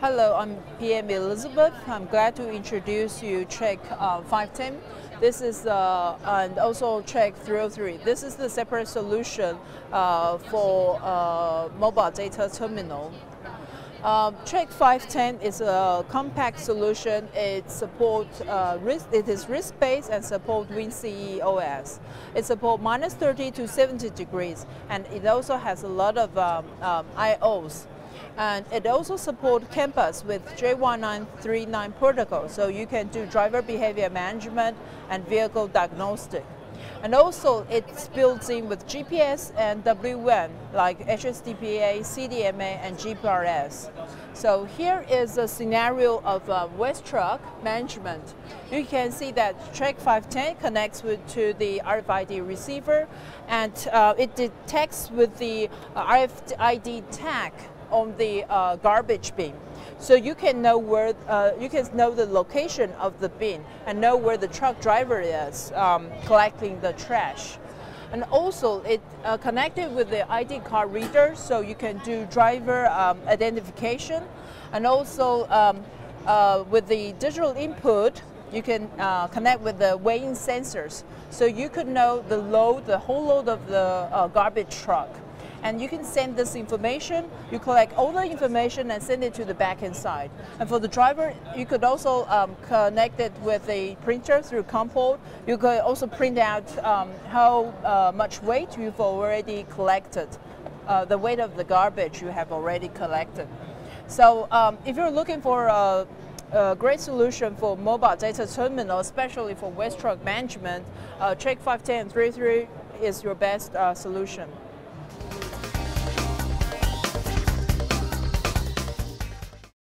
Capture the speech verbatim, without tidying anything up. Hello, I'm P M Elizabeth. I'm glad to introduce you Trek uh, five ten. This is uh, and also Trek three oh three. This is the separate solution uh, for uh, mobile data terminal. Uh, Trek five ten is a compact solution. It supports uh, risk, it is risk-based and support WinCE O S. It supports minus thirty to seventy degrees, and it also has a lot of um, um, I Os. And it also supports campus with J nineteen thirty-nine protocol, so you can do driver behavior management and vehicle diagnostic. And also it's built in with G P S and W WAN like H S D P A, C D M A and G P R S. So here is a scenario of uh, West Truck management. You can see that Trek five ten connects with, to the R F I D receiver, and uh, it detects with the uh, R F I D tag on the uh, garbage bin, so you can know where uh, you can know the location of the bin and know where the truck driver is um, collecting the trash. And also it uh, connected with the I D card reader, so you can do driver um, identification, and also um, uh, with the digital input you can uh, connect with the weighing sensors, so you could know the load, the whole load of the uh, garbage truck. And you can send this information, you collect all the information and send it to the back-end side. And for the driver, you could also um, connect it with a printer through Comfort. You could also print out um, how uh, much weight you've already collected, uh, the weight of the garbage you have already collected. So um, if you're looking for a, a great solution for mobile data terminal, especially for West Truck management, uh, Trek five ten and three oh three is your best uh, solution.